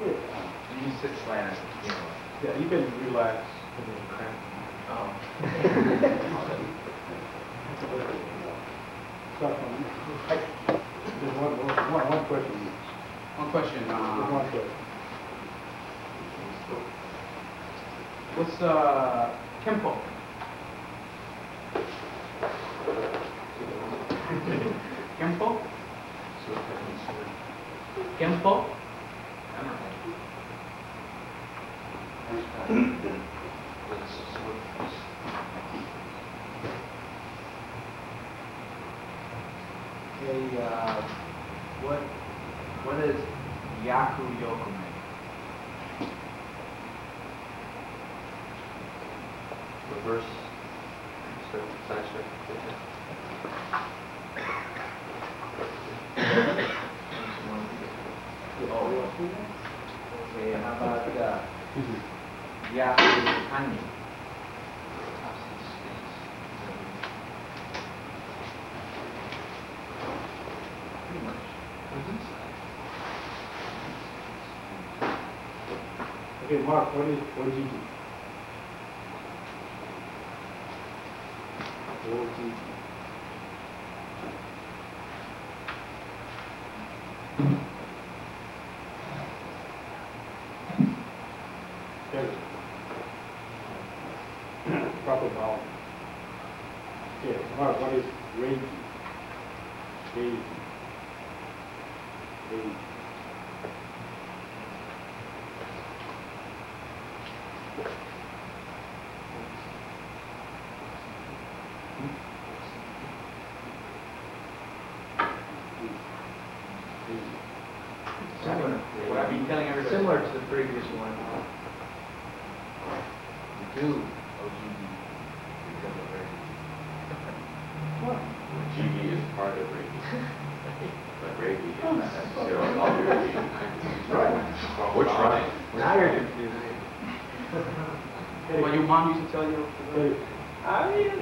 Yeah. You can sit slant as you know. Yeah, you can relax and then cramp. Oh. One question. What's Kenpo? Kenpo? Kenpo? Okay, what is Yaku Yoko? Reverse side shift. Oh, okay, how about Yaku Hani? Pretty much. Okay, Mark, what did you do? Proper vowel. Yeah, Mark, what is reiki? Reiki. What I've been telling everybody. Similar to the previous one. You do OGD because of Reiki. What? GD is part of Reiki. But Reiki is not necessarily all your Reiki. Right. We're trying. Now you're confused. Well, your mom used to tell you. I mean,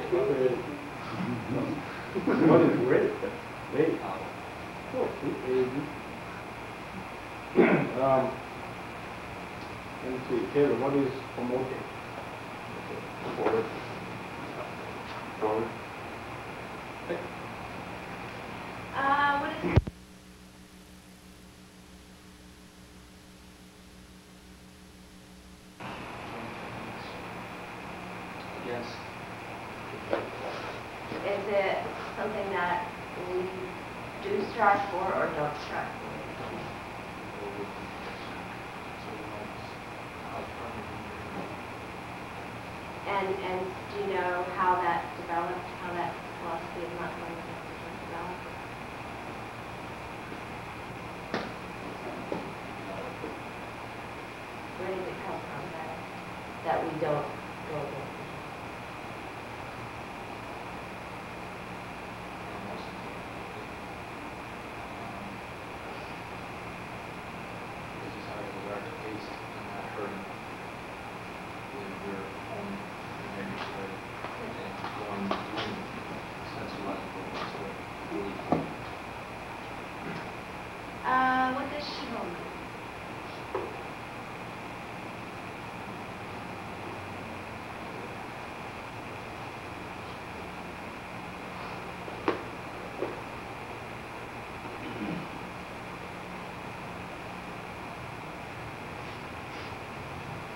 what is Reiki? Reiki. Oh, Reiki. Let me see, Taylor, what is omote? Forward. Okay. What is... Yes. Is it something that we do strive for or don't strive for? And do you know how that developed, how that philosophy of not going to develop? Where did it come from that we don't go against?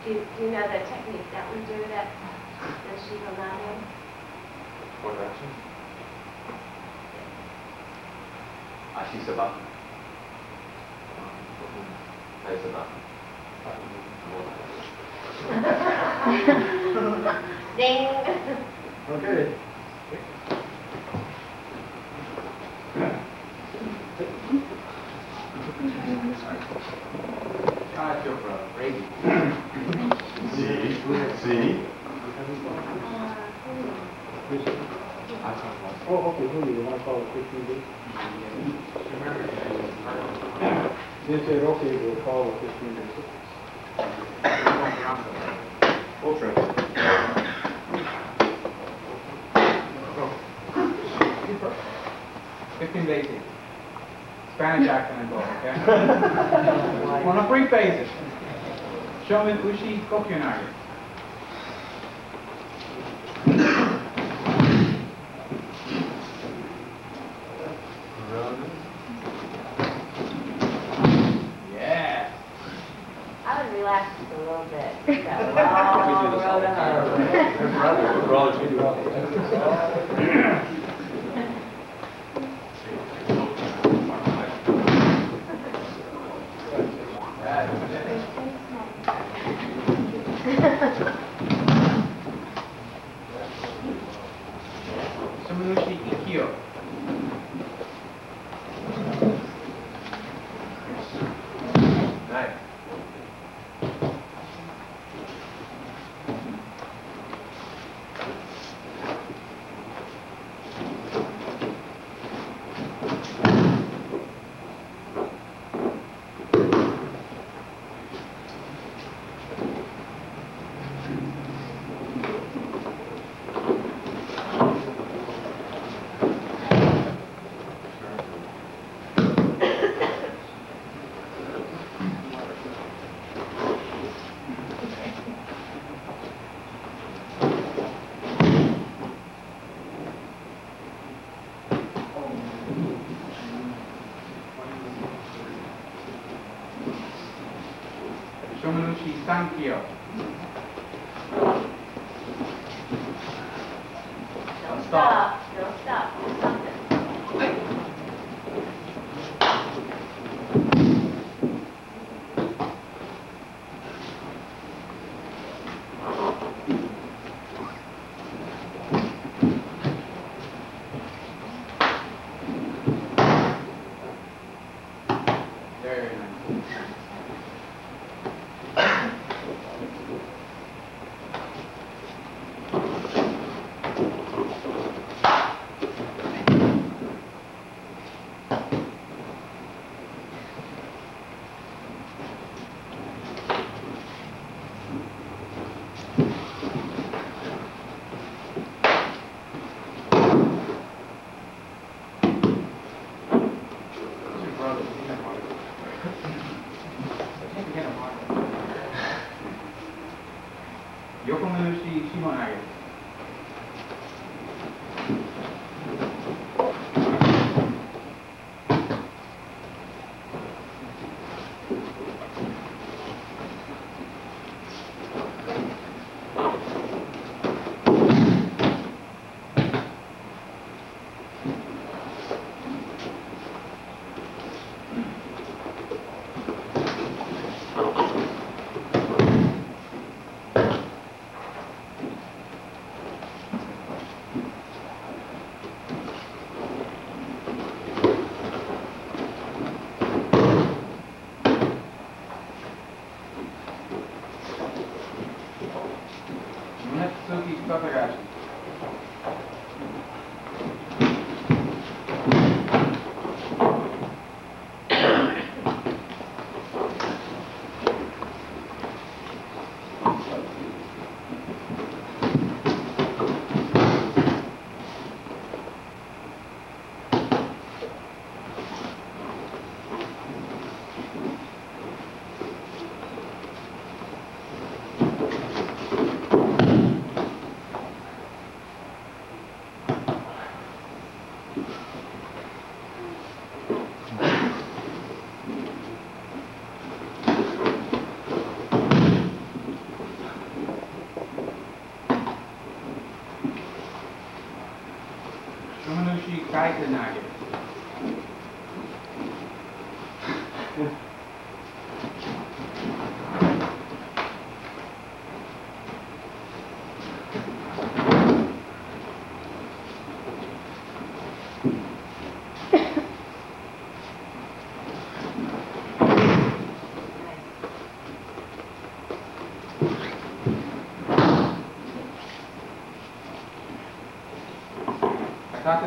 Do you know the technique that we do that the Shiva Nani? What action? Ashisabha. Ashisabha. Ding! Okay. I feel brave. See? Oh, okay, who do you want to call it 15 days? They said, okay, we'll call it 15 days. Ultra. Oh. 15 days. Spanish accent involved, okay? On a free basis, show me Uchi Kokyu Nai. Yeah. I would relax just a little bit. Thank you.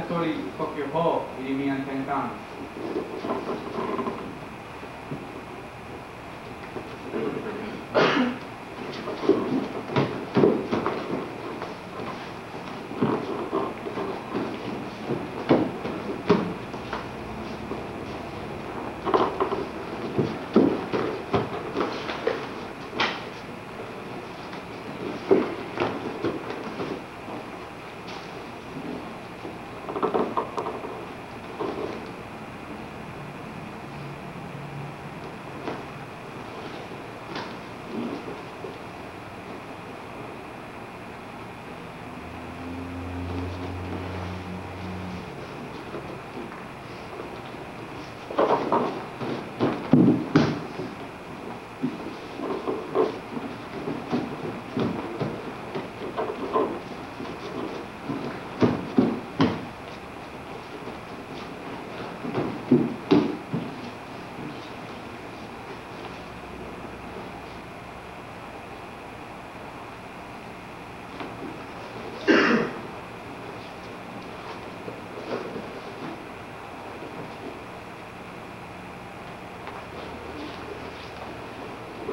Soli Kokyu Ho, Irimian Tenkan.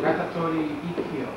Ratatori Ikkyo.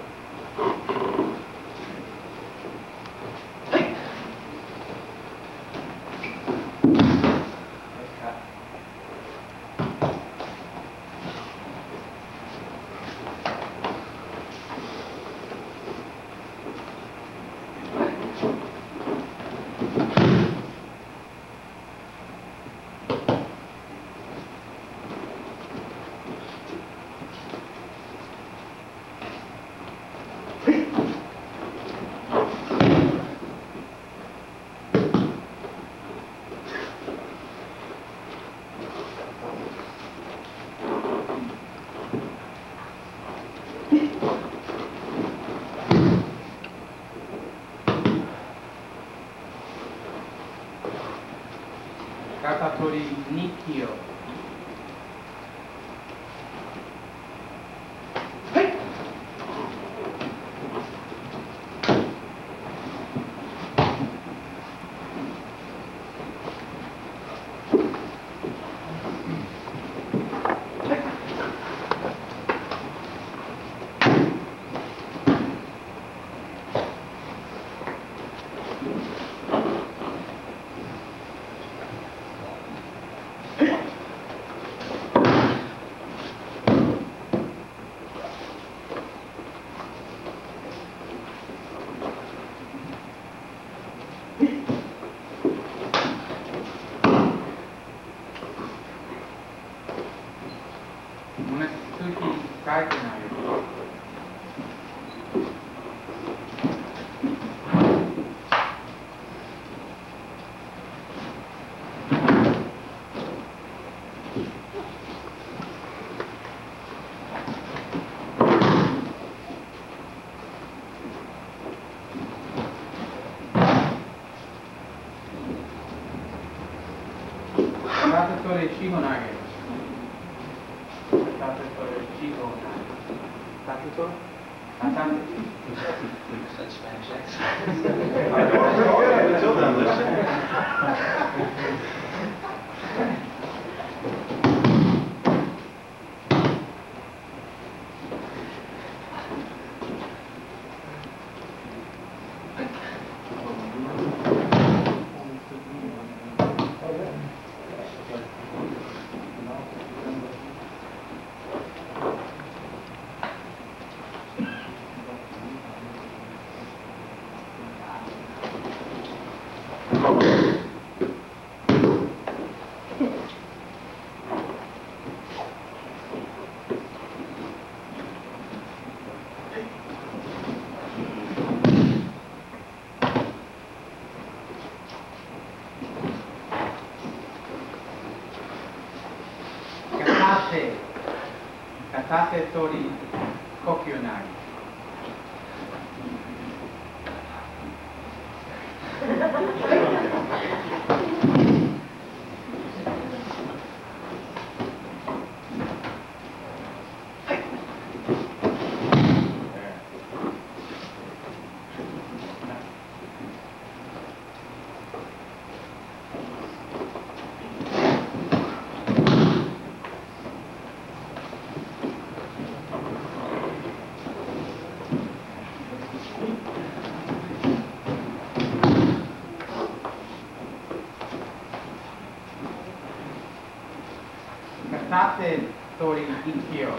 Katatori Nikkyo. Yaku Yoko Nai. Tori Ikkyo.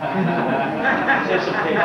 Just a pig.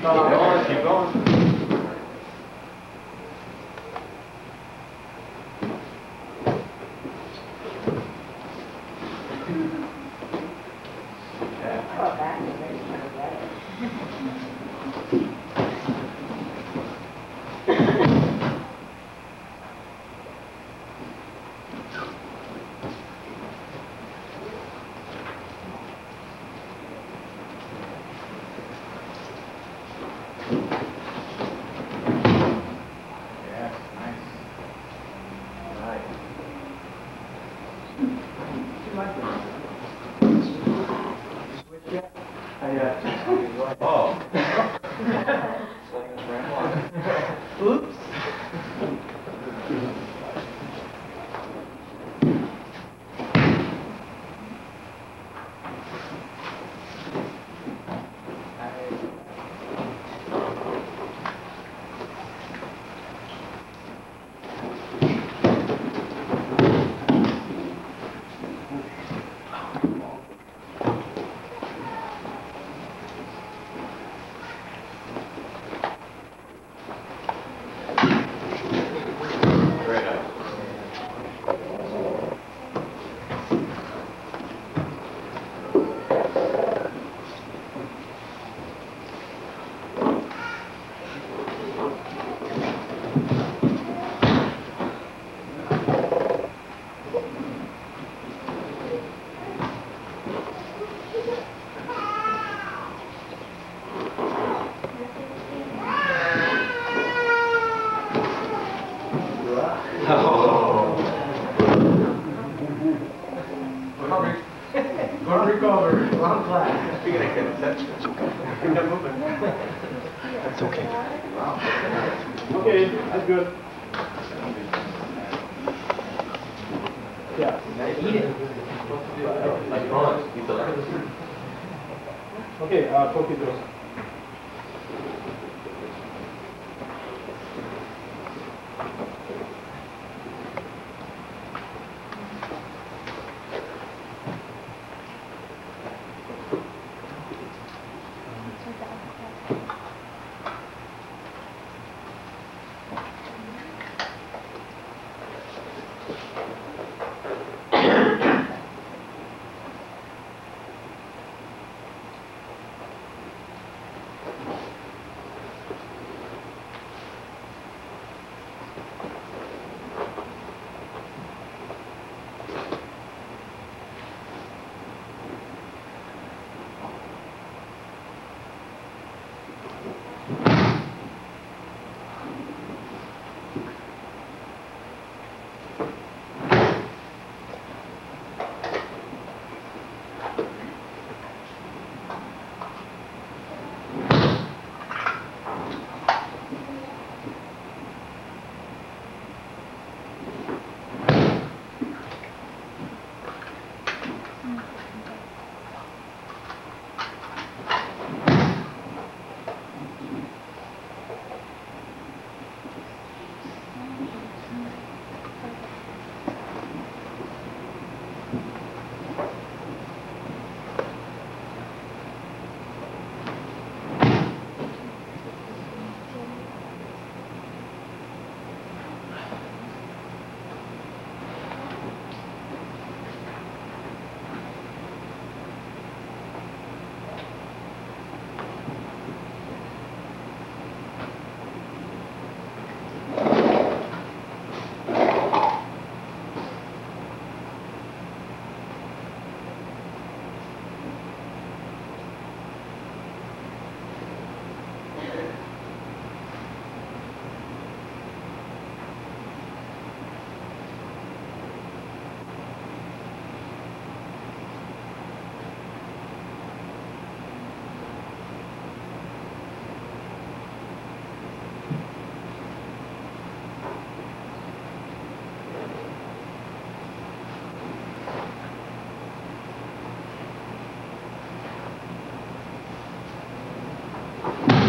Keep going.